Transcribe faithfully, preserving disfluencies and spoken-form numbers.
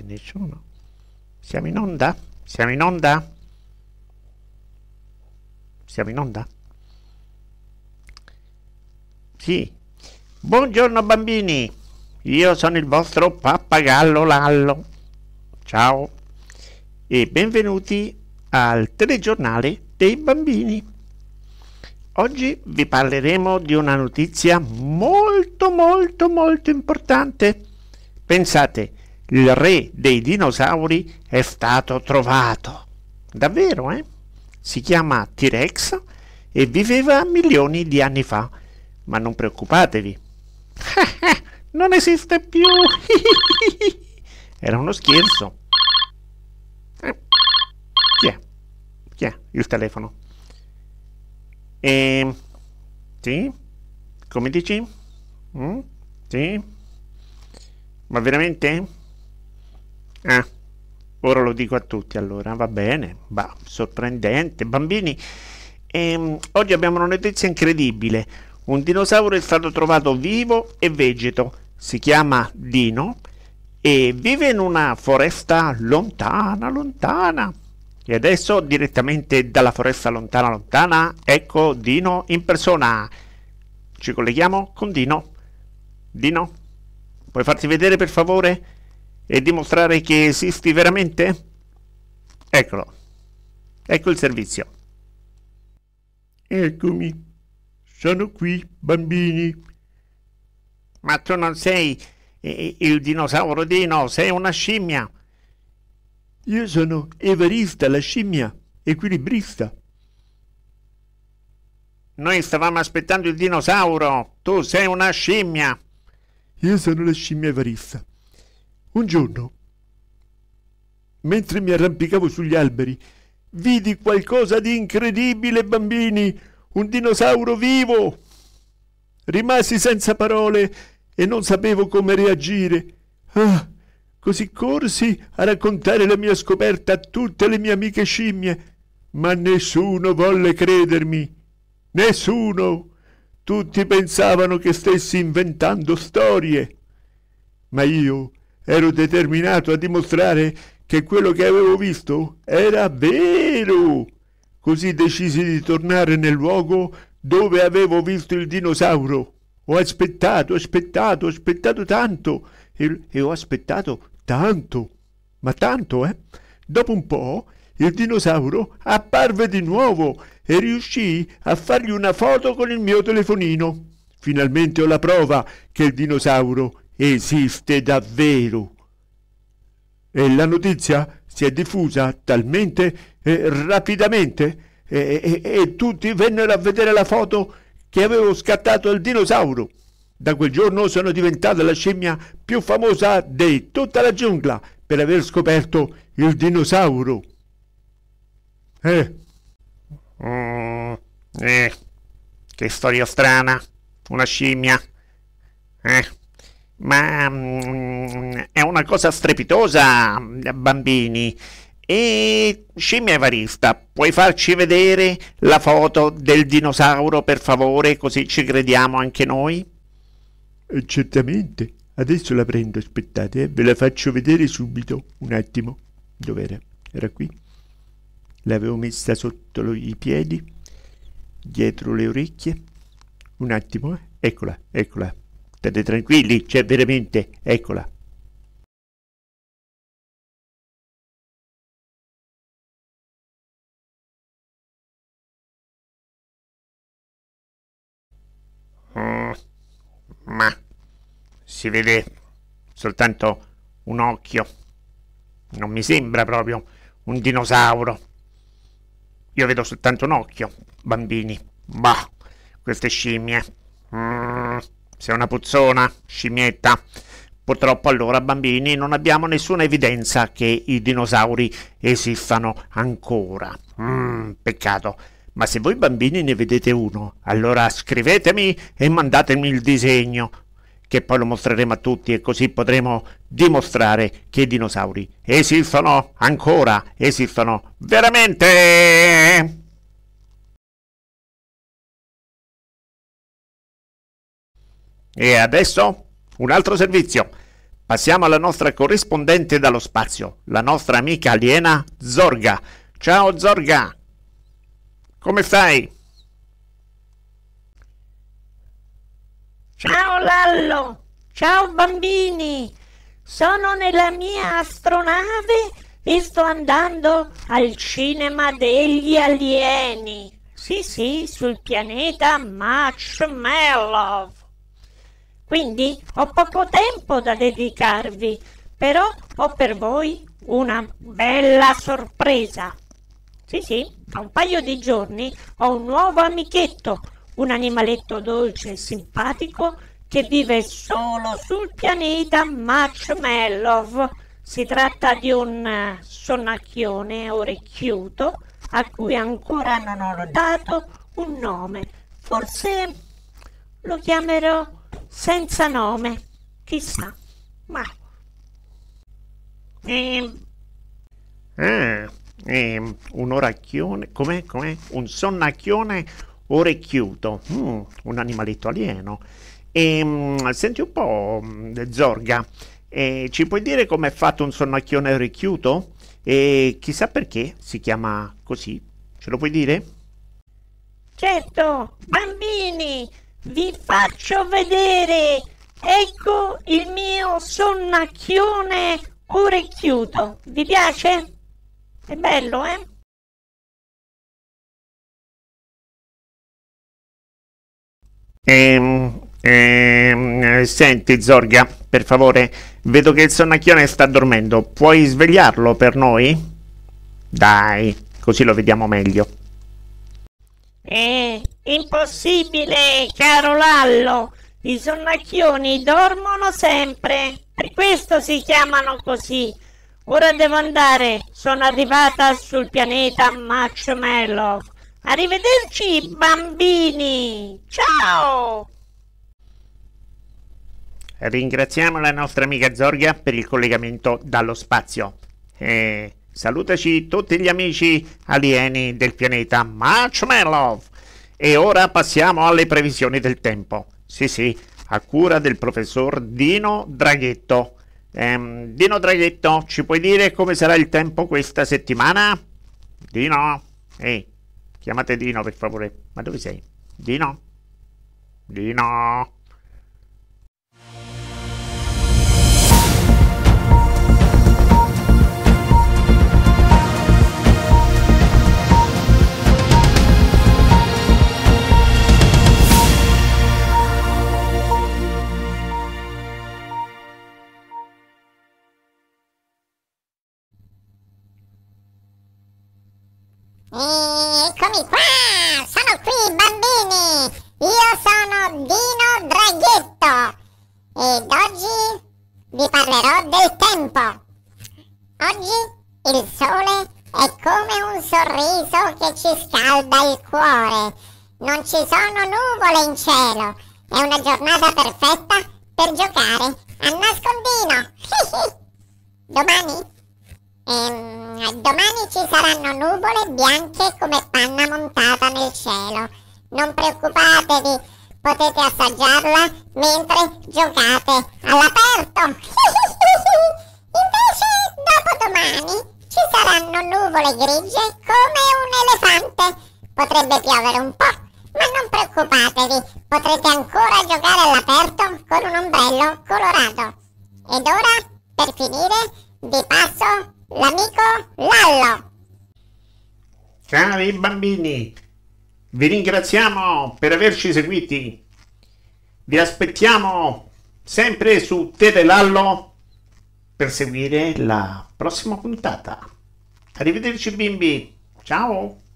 c'è nessuno. Siamo in onda? Siamo in onda? Siamo in onda? Sì. Buongiorno bambini, io sono il vostro pappagallo Lallo. Ciao e benvenuti al telegiornale dei bambini. Oggi vi parleremo di una notizia molto molto molto importante. Pensate, il re dei dinosauri è stato trovato. Davvero, eh? Si chiama T-Rex e viveva milioni di anni fa. Ma non preoccupatevi. Non esiste più. Era uno scherzo. Eh. Chi è? Chi è? Il telefono. Eh, sì? Come dici? Mm? Sì? Ma veramente? Ah, ora lo dico a tutti allora, va bene. Bah, sorprendente. Bambini, ehm, oggi abbiamo una notizia incredibile. Un dinosauro è stato trovato vivo e vegeto. Si chiama Dino e vive in una foresta lontana, lontana. E adesso direttamente dalla foresta lontana lontana, ecco Dino in persona. Ci colleghiamo con Dino. Dino, puoi farti vedere per favore e dimostrare che esisti veramente? Eccolo. Ecco il servizio. Eccomi. Sono qui, bambini. Ma tu non sei il dinosauro Dino, sei una scimmia. Io sono Evarista, la scimmia equilibrista. Noi stavamo aspettando il dinosauro. Tu sei una scimmia. Io sono la scimmia Evarista. Un giorno, mentre mi arrampicavo sugli alberi, vidi qualcosa di incredibile, bambini. Un dinosauro vivo. Rimasi senza parole e non sapevo come reagire. Ah! Così corsi a raccontare la mia scoperta a tutte le mie amiche scimmie, ma nessuno volle credermi. Nessuno! Tutti pensavano che stessi inventando storie. Ma io ero determinato a dimostrare che quello che avevo visto era vero. Così decisi di tornare nel luogo dove avevo visto il dinosauro. Ho aspettato, aspettato, aspettato tanto. E, e ho aspettato tanto, ma tanto, eh? Dopo un po' il dinosauro apparve di nuovo e riuscii a fargli una foto con il mio telefonino. Finalmente ho la prova che il dinosauro esiste davvero. E la notizia si è diffusa talmente eh, rapidamente e eh, eh, tutti vennero a vedere la foto che avevo scattato al dinosauro. Da quel giorno sono diventata la scimmia più famosa di tutta la giungla per aver scoperto il dinosauro. Eh. Mm, eh. Che storia strana, una scimmia. Eh. Ma mm, è una cosa strepitosa, bambini. E scimmia Evarista, puoi farci vedere la foto del dinosauro per favore, così ci crediamo anche noi? Certamente, adesso la prendo, aspettate, eh. Ve la faccio vedere subito, un attimo, dov'era? Era qui, l'avevo messa sotto lo, i piedi, dietro le orecchie, un attimo, eh. Eccola, eccola, state tranquilli, cioè veramente, eccola. Mm. Ma si vede soltanto un occhio, non mi sembra proprio un dinosauro. Io vedo soltanto un occhio, bambini. Bah, queste scimmie. Mm, sei una puzzona, scimmietta. Purtroppo allora, bambini, non abbiamo nessuna evidenza che i dinosauri esistano ancora. Mm, peccato. Ma se voi bambini ne vedete uno, allora scrivetemi e mandatemi il disegno, che poi lo mostreremo a tutti e così potremo dimostrare che i dinosauri esistono ancora, esistono veramente! E adesso un altro servizio. Passiamo alla nostra corrispondente dallo spazio, la nostra amica aliena Zorga. Ciao Zorga, come stai? Ciao Lallo, ciao bambini, sono nella mia astronave e sto andando al cinema degli alieni. Sì, sì, sul pianeta Marshmallow. Quindi ho poco tempo da dedicarvi, però ho per voi una bella sorpresa. Sì, sì, tra un paio di giorni ho un nuovo amichetto, un animaletto dolce e simpatico che vive solo sul pianeta Marshmallow. Si tratta di un sonnacchione orecchiuto a cui ancora non ho dato un nome. Forse lo chiamerò senza nome, chissà, ma... Eh. Ah, eh, un oracchione, com'è, com'è? Un sonnacchione orecchiuto, mm, un animaletto alieno. E, senti un po', Zorga, eh, ci puoi dire com'è fatto un sonnacchione orecchiuto? E chissà perché si chiama così, ce lo puoi dire? Certo, bambini, vi faccio vedere. Ecco il mio sonnacchione orecchiuto. Vi piace? È bello, eh? Ehm, ehm, senti Zorga, per favore, vedo che il sonnacchione sta dormendo. Puoi svegliarlo per noi? Dai, così lo vediamo meglio. È impossibile, caro Lallo. I sonnacchioni dormono sempre, per questo si chiamano così. Ora devo andare, sono arrivata sul pianeta Marshmallow. Arrivederci, bambini! Ciao! Ringraziamo la nostra amica Zorga per il collegamento dallo spazio. E salutaci tutti gli amici alieni del pianeta Marshmallow. E ora passiamo alle previsioni del tempo. Sì, sì, a cura del professor Dino Draghetto. Ehm, Dino Draghetto, ci puoi dire come sarà il tempo questa settimana? Dino? Ehi, chiamate Dino per favore. Ma dove sei? Dino? Dino? Eccomi qua, sono qui bambini, io sono Dino Draghetto ed oggi vi parlerò del tempo. Oggi il sole è come un sorriso che ci scalda il cuore, non ci sono nuvole in cielo, è una giornata perfetta per giocare a nascondino. Domani? Ehm, domani ci saranno nuvole bianche come panna montata nel cielo. Non preoccupatevi, potete assaggiarla mentre giocate all'aperto. Invece, dopo domani ci saranno nuvole grigie come un elefante. Potrebbe piovere un po', ma non preoccupatevi, potrete ancora giocare all'aperto con un ombrello colorato. Ed ora, per finire, vi passo l'amico Lallo. Cari bambini, vi ringraziamo per averci seguiti. Vi aspettiamo sempre su TeleLallo per seguire la prossima puntata. Arrivederci bimbi, ciao!